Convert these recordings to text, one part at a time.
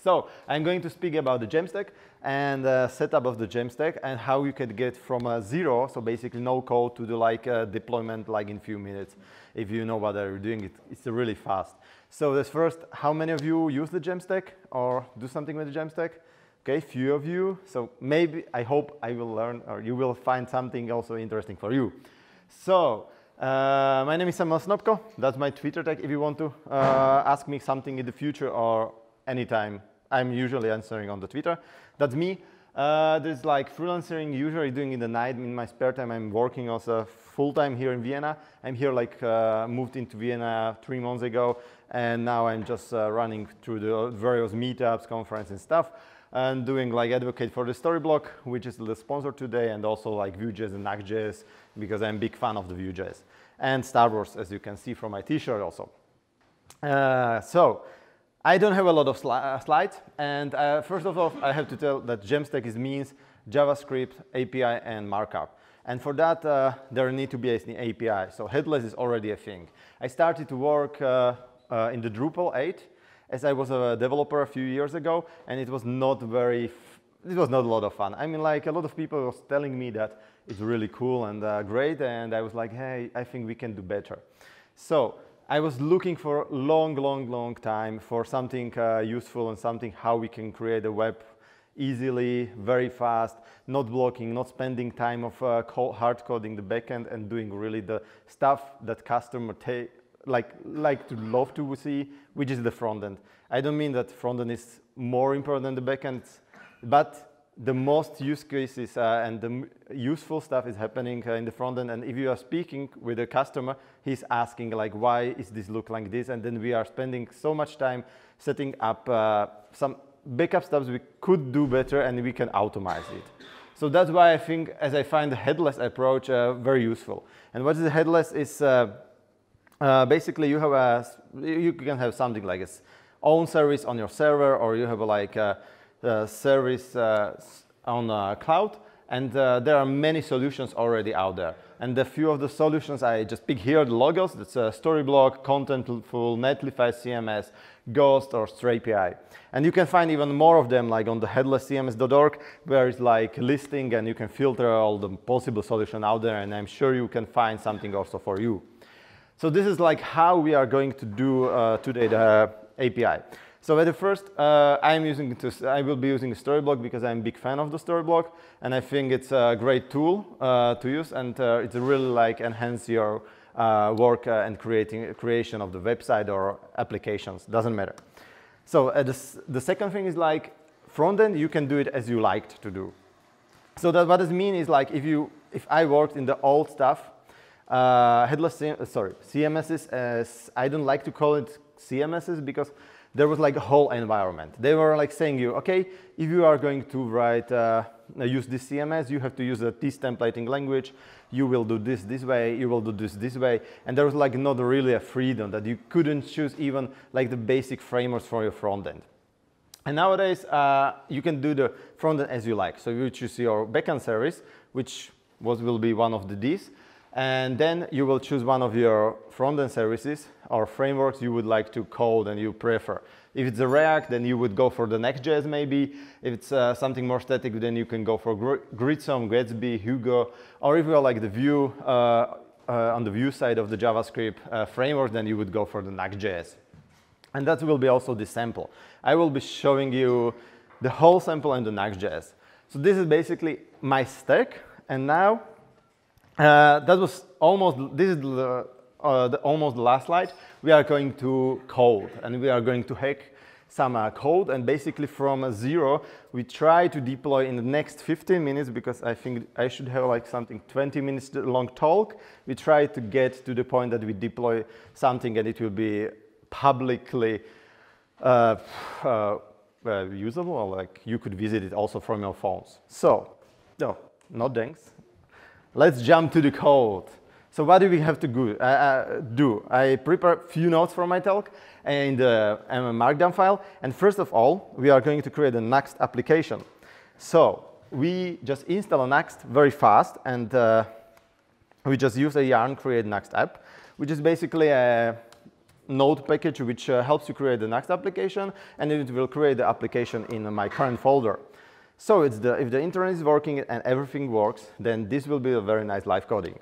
So I'm going to speak about the Jamstack and the setup of the Jamstack and how you can get from zero, so basically no code, to do like deployment like in few minutes. If you know what you're doing, it's really fast. So this first, how many of you use the Jamstack or do something with the Jamstack? Okay, few of you. So maybe, I hope I will learn or you will find something also interesting for you. So my name is Samuel Snopko. That's my Twitter tag if you want to ask me something in the future or anytime. I'm usually answering on the Twitter. That's me. There's like freelancing usually doing in the night in my spare time. I'm working also full time here in Vienna. I'm here like moved into Vienna 3 months ago, and now I'm just running through the various meetups, conferences and stuff, and doing like advocate for the Storyblok, which is the sponsor today, and also like Vue.js and NuxtJS because I'm a big fan of the Vue.js and Star Wars, as you can see from my T-shirt also. So I don't have a lot of slides, and first of all, I have to tell that Jamstack means JavaScript, API, and markup. And for that, there need to be an API, so headless is already a thing. I started to work in the Drupal 8, as I was a developer a few years ago, and it was not very, it was not a lot of fun. I mean, like a lot of people was telling me that it's really cool and great, and I was like, hey, I think we can do better. So I was looking for a long time for something useful and something how we can create a web easily, very fast, not blocking, not spending time of hard coding the backend and doing really the stuff that customer like to love to see, which is the front end. I don't mean that front end is more important than the backend, but the most use cases and the useful stuff is happening in the front end. And if you are speaking with a customer, he's asking like, why is this look like this? And then we are spending so much time setting up some backup steps we could do better and we can automate it. So that's why I think, as I find the headless approach very useful. And what is headless is basically you have a, you can have something like a own service on your server, or you have a, like a service on cloud, and there are many solutions already out there. And a few of the solutions I just pick here, the logos, that's Storyblok, Contentful, Netlify CMS, Ghost, or Strapi. And you can find even more of them like on the headlesscms.org, where it's like listing and you can filter all the possible solution out there, and I'm sure you can find something also for you. So this is like how we are going to do today the API. So at the first, I will be using Storyblok because I'm a big fan of the Storyblok, and I think it's a great tool to use, and it's really like enhance your work and creation of the website or applications, doesn't matter. So the second thing is like front end, you can do it as you liked to do. So that what it means is like if I worked in the old stuff, CMSs, as I don't like to call it CMSs because there was like a whole environment. They were like saying you, okay, if you are going to write, use this CMS, you have to use this templating language, you will do this way, you will do this way. And there was like not really a freedom that you couldn't choose even like the basic frameworks for your front end. And nowadays, you can do the front end as you like. So you choose your backend service, which will be one of these. And then you will choose one of your front-end services or frameworks you would like to code and you prefer. If it's a React, then you would go for the Next.js maybe. If it's something more static, then you can go for Gridsome, Gatsby, Hugo. Or if you are like the Vue, on the Vue side of the JavaScript framework, then you would go for the Next.js. And that will be also the sample. I will be showing you the whole sample and the Next.js. So this is basically my stack, and now that was almost, this is almost the last slide. We are going to code, and we are going to hack some code, and basically from zero, we try to deploy in the next 15 minutes, because I think I should have like something 20 minutes long talk. We try to get to the point that we deploy something and it will be publicly usable, or like you could visit it also from your phones. So, no, no thanks. Let's jump to the code. So what do we have to do? I prepare a few notes for my talk and a Markdown file. And first of all, we are going to create a Next application. So we just install a Next very fast, and we just use a yarn create Next app, which is basically a node package which helps you create the Next application, and it will create the application in my current folder. So if the internet is working and everything works, then this will be a very nice live coding.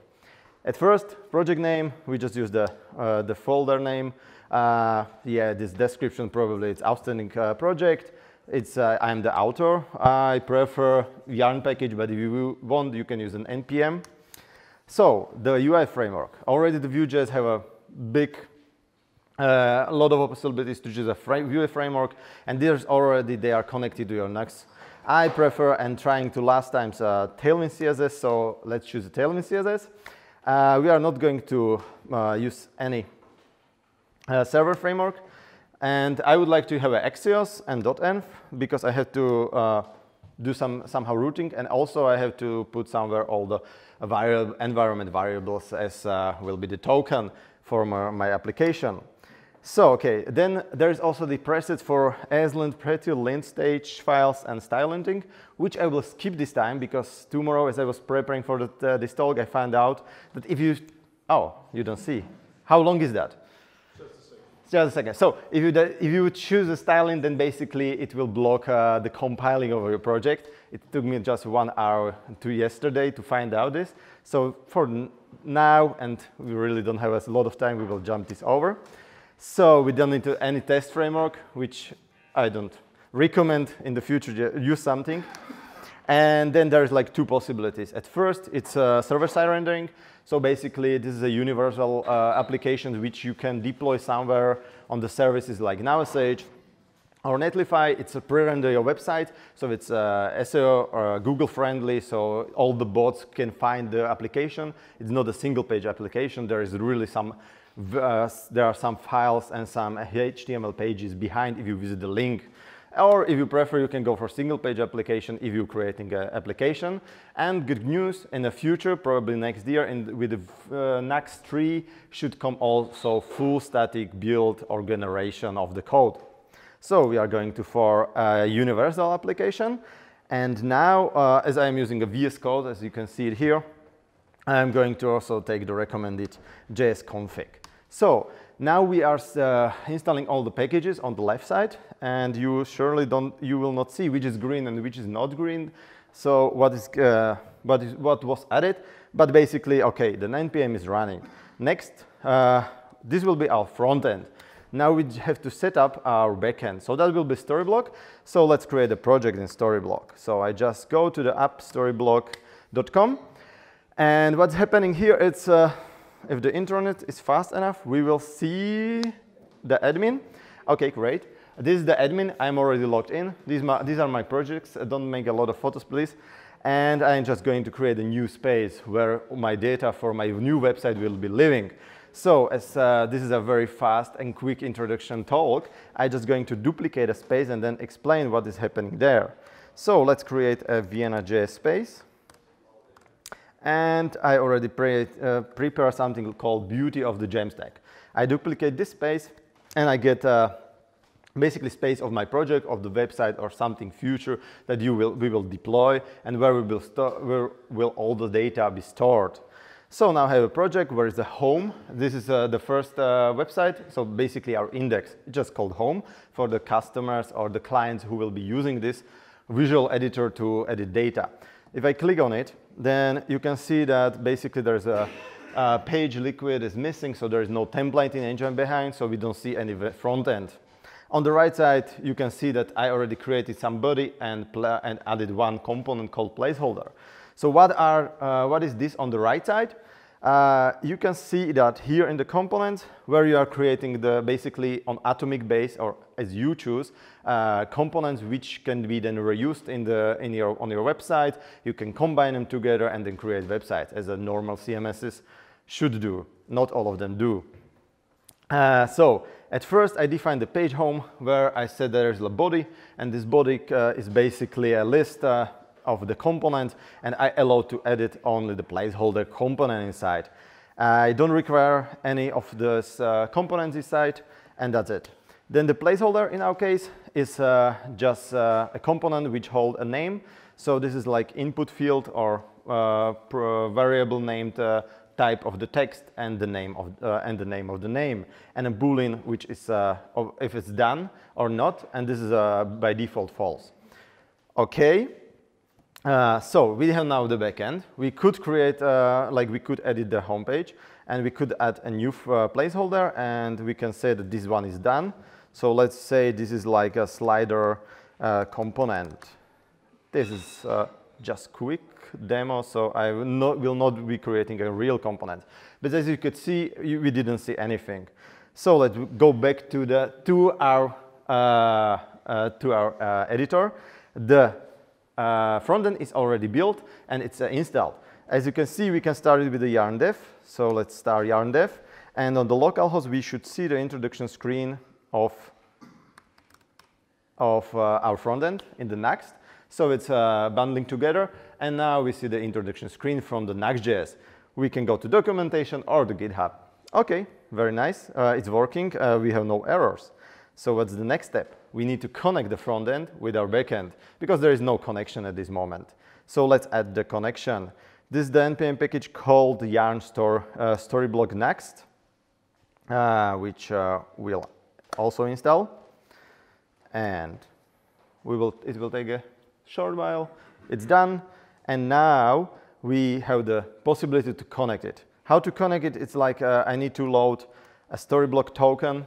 At first, project name, we just use the folder name. Yeah, this description probably it's outstanding project. It's I'm the author. I prefer yarn package, but if you want, you can use an NPM. So the UI framework. Already the Vue.js have a big lot of possibilities to choose a Vue framework, and there's already they are connected to your Next. I prefer and trying to last time's tailwind CSS, so let's choose the tailwind CSS. We are not going to use any server framework, and I would like to have an Axios and .env because I had to do somehow routing, and also I have to put somewhere all the environment variables as will be the token for my application. So, okay, then there's also the presets for ESLint, prettier, lint stage files, and style linting, which I will skip this time because tomorrow, as I was preparing for this talk, I found out that if you, oh, you don't see. How long is that? Just a second. Just a second. So if you choose a style lint, then basically it will block the compiling of your project. It took me just 1 hour to yesterday to find out this. So for now, and we really don't have a lot of time, we will jump this over. So we don't need any test framework, which I don't recommend in the future use something. And then there's like two possibilities. At first, it's server-side rendering. So basically, this is a universal application which you can deploy somewhere on the services like NowSH or Netlify. It's a pre-render your website, so it's SEO or Google-friendly, so all the bots can find the application. It's not a single-page application. There is really some. There are some files and some HTML pages behind if you visit the link. Or if you prefer, you can go for single page application if you're creating an application. And good news, in the future, probably next year, with the Next 3 should come also full static build or generation of the code. So we are going to for a universal application. And now, as I'm using a VS code, as you can see it here, I'm going to also take the recommended JS config. So now we are installing all the packages on the left side, and you surely will not see which is green and which is not green. So what was added? But basically, okay, the NPM is running. Next, this will be our front end. Now we have to set up our backend. So that will be Storyblok. So let's create a project in Storyblok. So I just go to the appstoryblok.com. And what's happening here is if the internet is fast enough, we will see the admin. Okay, great. This is the admin. I'm already logged in. These are my projects. Don't make a lot of photos, please. And I'm just going to create a new space where my data for my new website will be living. So as this is a very fast and quick introduction talk, I'm just going to duplicate a space and then explain what is happening there. So let's create a Vienna.js space. And I already prepare something called beauty of the Jamstack. I duplicate this space and I get basically space of my project, of the website or something future that we will deploy and where will all the data be stored. So now I have a project where is the home. This is the first website. So basically our index, just called home for the customers or the clients who will be using this visual editor to edit data. If I click on it, then you can see that basically there's a page liquid is missing, so there is no template in engine behind, so we don't see any front end. On the right side, you can see that I already created some body and added one component called placeholder. So what is this on the right side? You can see that here in the components where you are creating the basically on atomic base or as you choose components which can be then reused on your website. You can combine them together and then create websites as a normal CMSs should do. Not all of them do. So at first I define the page home where I said there is a body, and this body is basically a list of the component, and I allow to edit only the placeholder component inside. I don't require any of those components inside, and that's it. Then the placeholder in our case is just a component which holds a name. So this is like input field or variable named type of the text and the name of the name, and a boolean which is if it's done or not, and this is by default false. Okay, so we have now the backend. We could create like we could edit the homepage, and we could add a new placeholder, and we can say that this one is done. So let's say this is like a slider component. This is just quick demo, so I will not be creating a real component. But as you could see, we didn't see anything. So let's go back to the to our editor. The frontend is already built and it's installed. As you can see, we can start it with the yarn dev. So let's start yarn dev, and on the localhost we should see the introduction screen of our frontend in the Next. So it's bundling together, and now we see the introduction screen from the Next.js. We can go to documentation or to GitHub. Okay, very nice. It's working. We have no errors. So what's the next step? We need to connect the front end with our backend because there is no connection at this moment. So let's add the connection. This is the NPM package called yarn Storyblok Next, which we'll also install, and it will take a short while. It's done, and now we have the possibility to connect it. How to connect it? It's like I need to load a Storyblok token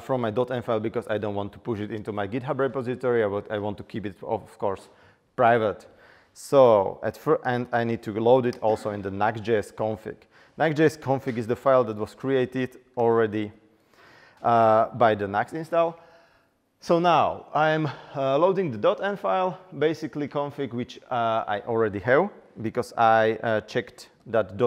from my .m file because I don't want to push it into my GitHub repository. I want to keep it, of course, private. So and I need to load it also in the Next.js config. Next.js config is the file that was created already by the Next install. So now I'm loading the .n file, basically config, which I already have because I checked that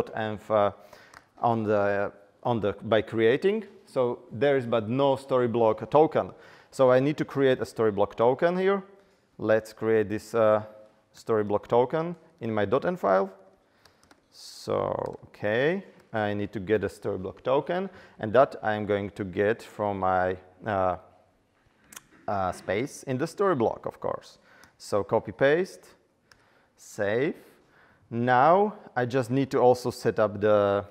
.env by creating. So there is but no Storyblok token. So I need to create a Storyblok token here. Let's create this Storyblok token in my .n file. So okay, I need to get a Storyblok token, and that I'm going to get from my space in the Storyblok, of course. So copy paste, save. Now I just need to also set up the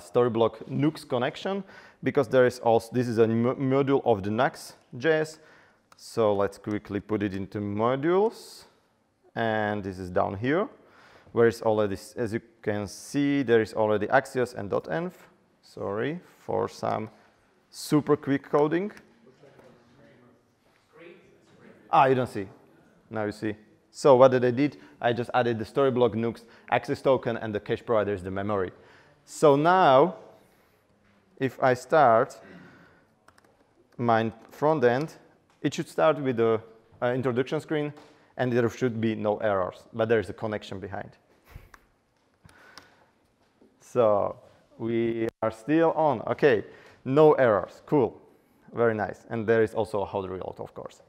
Storyblok Nux connection because there is also this is a module of the Next.js. So let's quickly put it into modules, and this is down here, where it's already, as you can see, there is already Axios and .env. Sorry for some super quick coding. Ah, you don't see. Now you see. So what did I do? I just added the Storyblok Nux access token, and the cache provider is the memory. So now, if I start my front end, it should start with the introduction screen, and there should be no errors. But there is a connection behind. So we are still on. Okay, no errors. Cool, very nice. And there is also a hot reload, of course.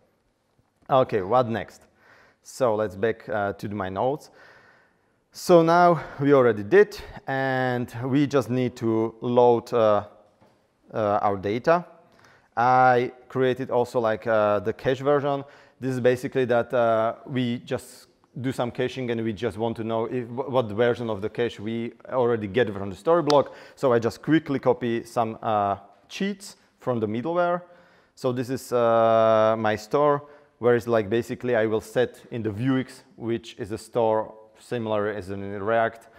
Okay, what next? So let's back to my nodes. So now we already did, and we just need to load our data. I created also like the cache version. This is basically that we just do some caching, and we just want to know what version of the cache we already get from the Storyblok. So I just quickly copy some cheats from the middleware. So this is my store, whereas like basically I will set in the Vuex, which is a store similar as in React,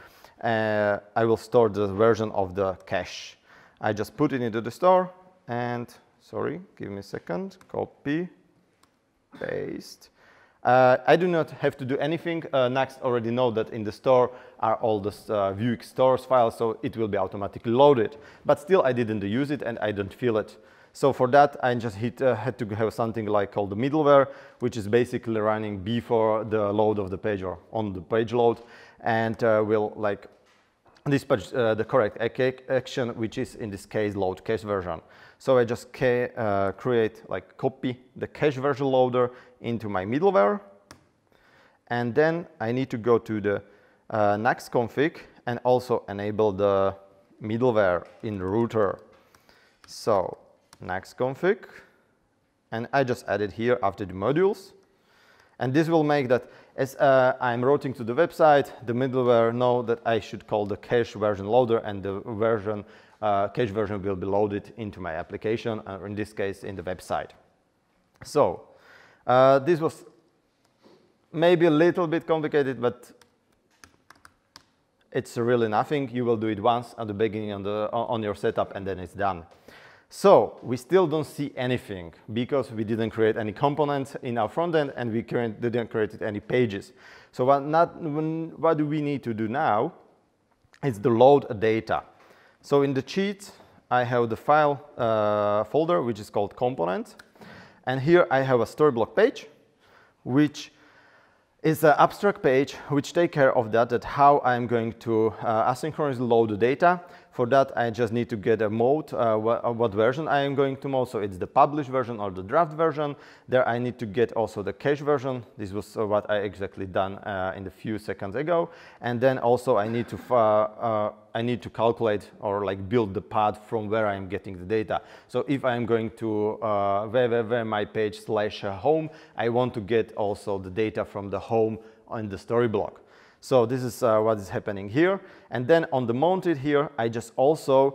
I will store the version of the cache. I just put it into the store, and sorry, give me a second, copy, paste. I do not have to do anything. Next already know that in the store are all the Vuex stores files, so it will be automatically loaded. But still I didn't use it, and I don't feel it. So for that, I just had to have something like called the middleware, which is basically running before the load of the page or on the page load, and will like dispatch the correct action, which is in this case load cache version. So I just create like copy the cache version loader into my middleware, and then I need to go to the Next config and also enable the middleware in the router. So Next config, and I just added here after the modules, and this will make that As I'm routing to the website, the middleware knows that I should call the cache version loader, and the version, cache version will be loaded into my application, or in this case, in the website. So this was maybe a little bit complicated, but it's really nothing. You will do it once at the beginning on your setup, and then it's done. So we still don't see anything because we didn't create any components in our front end, and we didn't create any pages. So what do we need to do now? It's the load data. So in the sheet, I have the file folder, which is called components. And here I have a Storyblok page, which is an abstract page which take care of that how I'm going to asynchronously load the data. For that, I just need to get a mode, what version I am going to mode. So it's the published version or the draft version. There I need to get also the cache version. This was what I exactly done in a few seconds ago. And then also I need to calculate or like build the path from where I'm getting the data. So if I'm going to www.mypage/home, I want to get also the data from the home on the Storyblok. So this is what is happening here. And then on the mounted here, I just also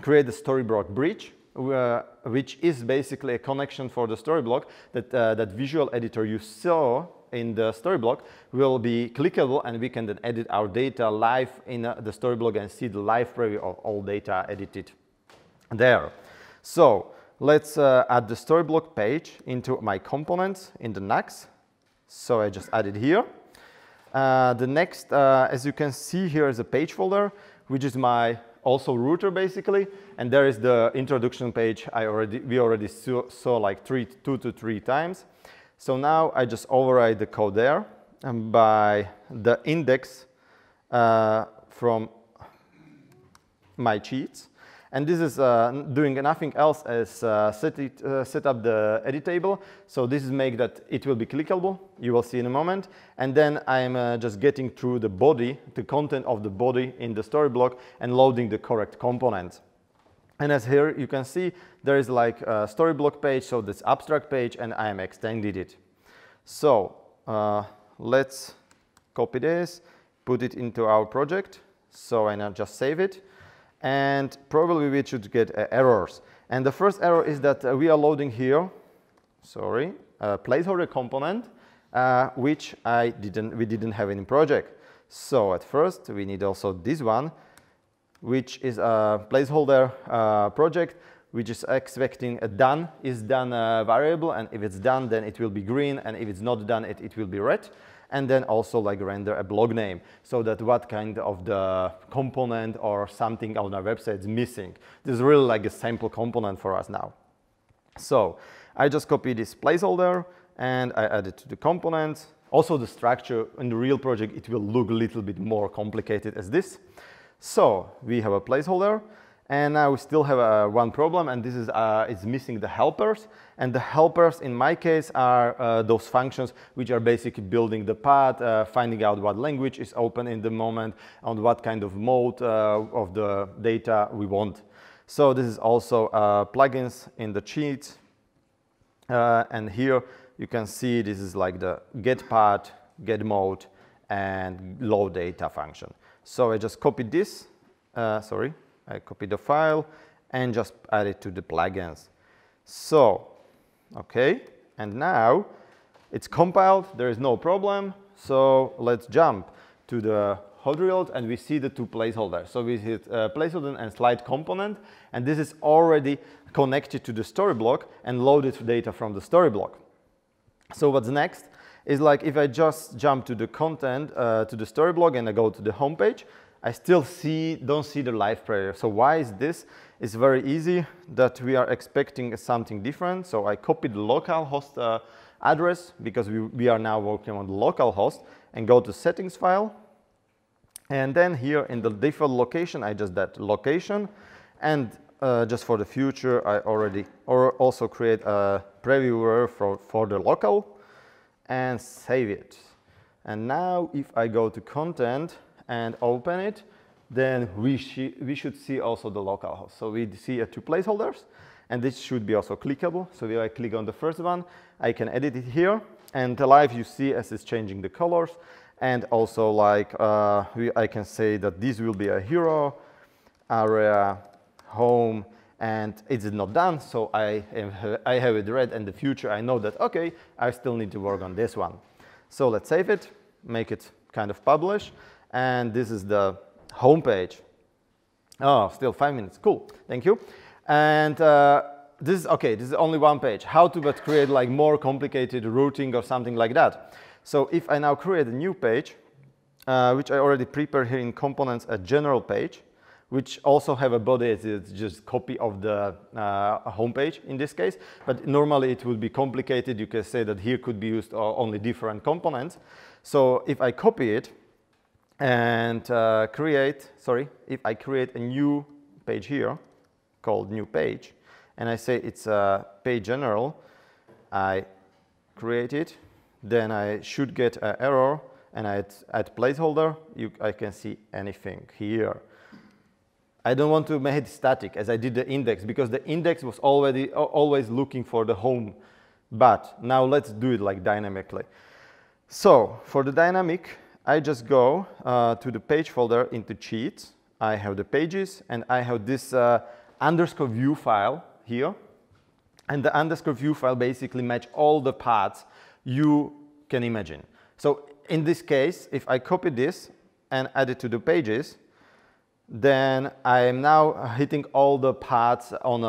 create the Storyblok bridge, which is basically a connection for the Storyblok that that visual editor you saw in the Storyblok will be clickable, and we can then edit our data live in the Storyblok and see the live preview of all data edited there. So let's add the Storyblok page into my components in the Nux. So I just add it here. The next, as you can see here, is a page folder, which is my also router basically, and there is the introduction page. we already saw like two to three times. So now I just override the code there and by the index from my sheets, and this is doing nothing else as set up the edit table. So this is make that it will be clickable. You will see in a moment. And then I'm just getting through the body, the content of the body in the Storyblok, and loading the correct component. And as here you can see, there is like a Storyblok page, so this abstract page, and I am extended it. So let's copy this, put it into our project. So I now just save it. And probably we should get errors. And the first error is that we are loading here, sorry, a placeholder component, which we didn't have in project. So at first we need also this one, which is a placeholder project, which is expecting a done, is done variable. And if it's done, then it will be green. And if it's not done, it will be red. And then also like render a blog name, so that what kind of the component or something on our website is missing. This is really like a sample component for us now. So I just copy this placeholder and I add it to the component. Also the structure in the real project, it will look a little bit more complicated as this. So we have a placeholder, and now we still have one problem, and this is it's missing the helpers. And the helpers in my case are those functions which are basically building the path, finding out what language is open in the moment, on what kind of mode of the data we want. So this is also plugins in the sheet. And here you can see this is like the get path, get mode, and load data function. So I just copied this, sorry. I copy the file and just add it to the plugins. So, okay, and now it's compiled, there is no problem. So let's jump to the hot reload, and we see the two placeholders. So we hit placeholder and slide component, and this is already connected to the Storyblok and loaded data from the Storyblok. So what's next is like if I just jump to the content, to the Storyblok, and I go to the homepage, I still don't see the live preview. So why is this? It's very easy that we are expecting something different. So I copied the local host address, because we are now working on the local host, and go to settings file. And then here in the default location, I just that location. And just for the future, I already also create a previewer for the local and save it. And now if I go to content and open it, then we should see also the localhost. So we see two placeholders, and this should be also clickable. So if I click on the first one, I can edit it here, and live you see as it's changing the colors, and also like I can say that this will be a hero, area, home, and it's not done. So I have it red, and the future I know that, okay, I still need to work on this one. So let's save it, make it kind of publish, and this is the home page. Oh, still 5 minutes, cool, thank you. And this is, okay, this is only one page. How to but create like more complicated routing or something like that. So if I now create a new page, which I already prepared here in components, a general page, which also have a body, it's just copy of the homepage in this case, but normally it would be complicated. You can say that here could be used only different components. So if I copy it and if I create a new page here called new page, and I say it's a page general, I create it, then I should get an error, and I add placeholder, I can see anything here. I don't want to make it static as I did the index, because the index was always looking for the home. But now let's do it like dynamically. So for the dynamic, I just go to the page folder into cheats. I have the pages, and I have this underscore view file here. And the underscore view file basically match all the paths you can imagine. So in this case, if I copy this and add it to the pages, then I am now hitting all the paths on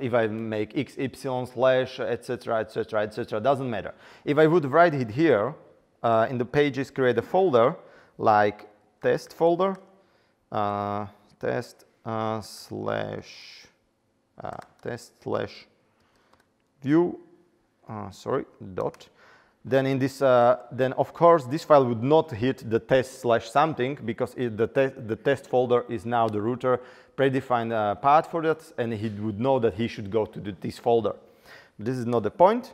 if I make x, y, slash, etc, etc, etc, doesn't matter. If I would write it here in the pages, create a folder like test folder, test slash test slash view, dot. Then in this, then of course this file would not hit the test slash something, because the test folder is now the router predefined path for that, and he would know that he should go to this folder. This is not the point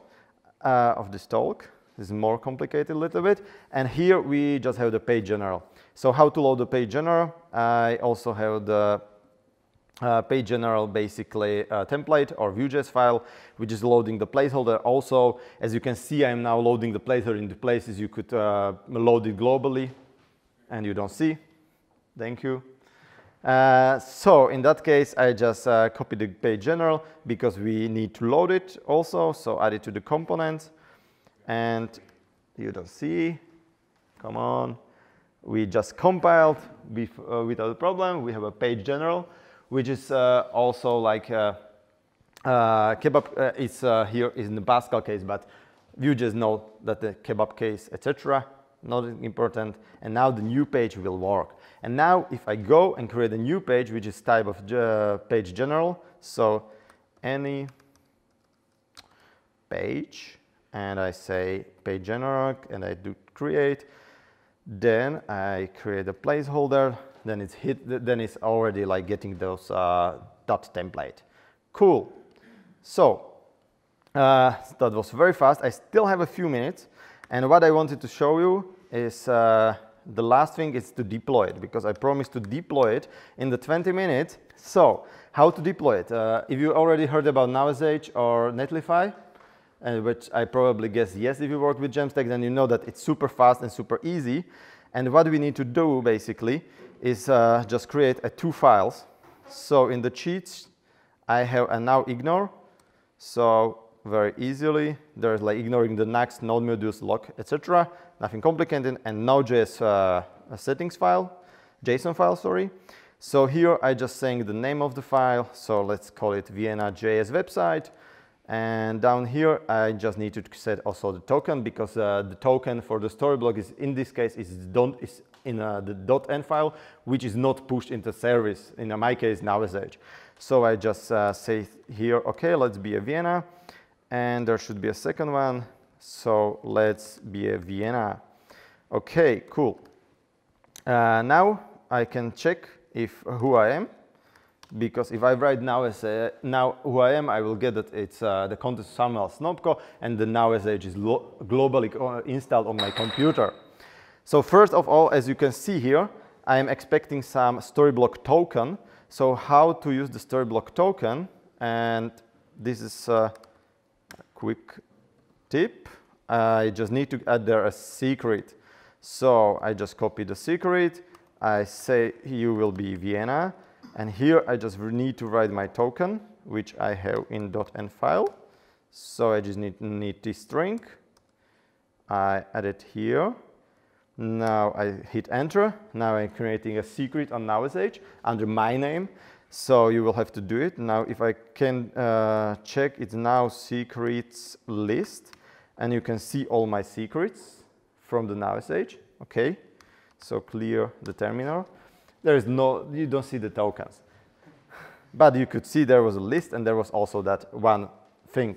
of this talk. This is more complicated a little bit. And here we just have the page general. So how to load the page general? I also have the page general basically template or Vue.js file, which is loading the placeholder. Also, as you can see, I'm now loading the placeholder in the places you could load it globally and you don't see. Thank you. So in that case, I just copy the page general because we need to load it also. So add it to the component, and you don't see. Come on. We just compiled without a problem. We have a page general, which is also like kebab is here in the Pascal case, but you just know that the kebab case, etc., not important. And now the new page will work. And now if I go and create a new page, which is type of page general, so any page, and I say page general, and I do create, then I create a placeholder. Then it's already like getting those dot template. Cool. So that was very fast. I still have a few minutes, and what I wanted to show you is the last thing is to deploy it, because I promised to deploy it in the 20 minutes. So how to deploy it? If you already heard about NowSH or Netlify, which I probably guess yes, if you work with Jamstack, then you know that it's super fast and super easy. And what we need to do basically is just create two files. So in the cheats, I have a now ignore. So very easily, there's like ignoring the next node modules, lock, etc. Nothing complicated, and Node.js settings file, JSON file, sorry. So here I just saying the name of the file. So let's call it Vienna.js website. And down here, I just need to set also the token, because the token for the Storyblok is in this case is in the .n file, which is not pushed into service, in my case, NowSH. So I just say here, okay, let's be a Vienna, and there should be a second one, so let's be a Vienna. Okay, cool. Now I can check who I am, because if I write now who I am, I will get that it's the content Samuel Snopko, and the NowSH is globally installed on my computer. So first of all, as you can see here, I am expecting some Storyblok token. So how to use the Storyblok token? And this is a quick tip. I just need to add there a secret. So I just copy the secret. I say you will be Vienna. And here I just need to write my token, which I have in .n file. So I just need this string. I add it here. Now I hit enter. Now I'm creating a secret on NowSH under my name. So you will have to do it. Now if I can check, it's now secrets list. And you can see all my secrets from the NowSH. Okay, so clear the terminal. There is no, you don't see the tokens. But you could see there was a list and there was also that one thing.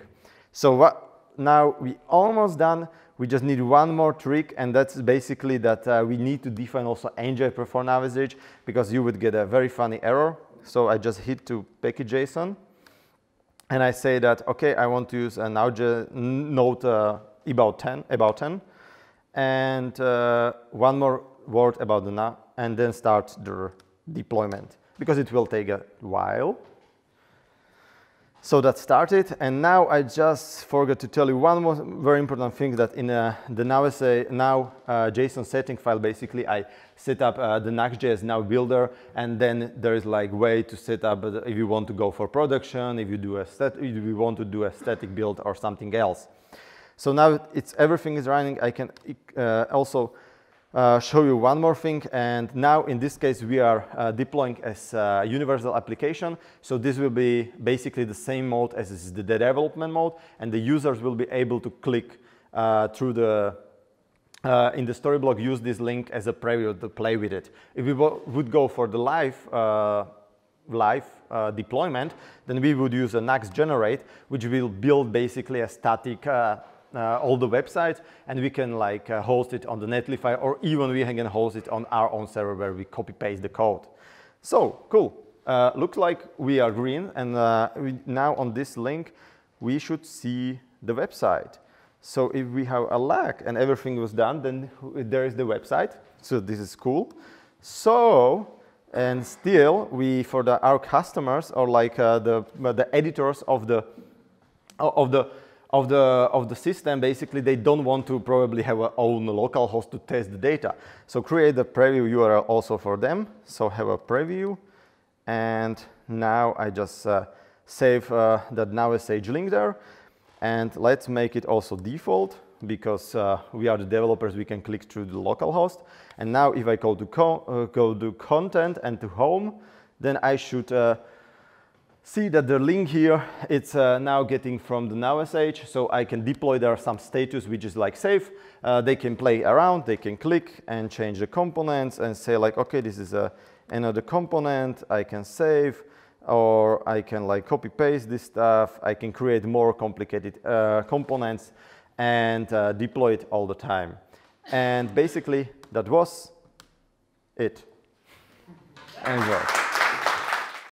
So now we almost done. We just need one more trick, and that's basically that we need to define also ngrapper for NowSH, because you would get a very funny error. So I just hit to package.json, and I say that, okay, I want to use a NowSH node about 10, and one more word about the now, and then start the deployment, because it will take a while. So that started, and now I just forgot to tell you one more very important thing, that in the now JSON setting file, basically I set up the NuxtJS now builder, and then there is like way to set up if you want to go for production, if you want to do a static build or something else. So now it's everything is running. I can also show you one more thing, and now in this case we are deploying as a universal application, so this will be basically the same mode as is the development mode, and the users will be able to click through the in the Storyblok, use this link as a preview to play with it. If we would go for the live deployment, then we would use a Nux generate, which will build basically a static all the websites, and we can like host it on the Netlify, or even we can host it on our own server where we copy paste the code. So cool, looks like we are green, and now on this link we should see the website. So if we have a lag and everything was done, then there is the website. So this is cool. So and still we for the our customers or like the editors of the system, basically they don't want to probably have their own local host to test the data. So create a preview URL also for them. So have a preview, and now I just save that NowSH link there, and let's make it also default, because we are the developers, we can click through the local host. And now if I go to content and to home, then I should see that the link here, it's now getting from the NowSH, so I can deploy there some status which is like safe. They can play around, they can click and change the components and say like, okay, this is another component I can save, or I can like copy paste this stuff. I can create more complicated components and deploy it all the time. And basically that was it. Enjoy.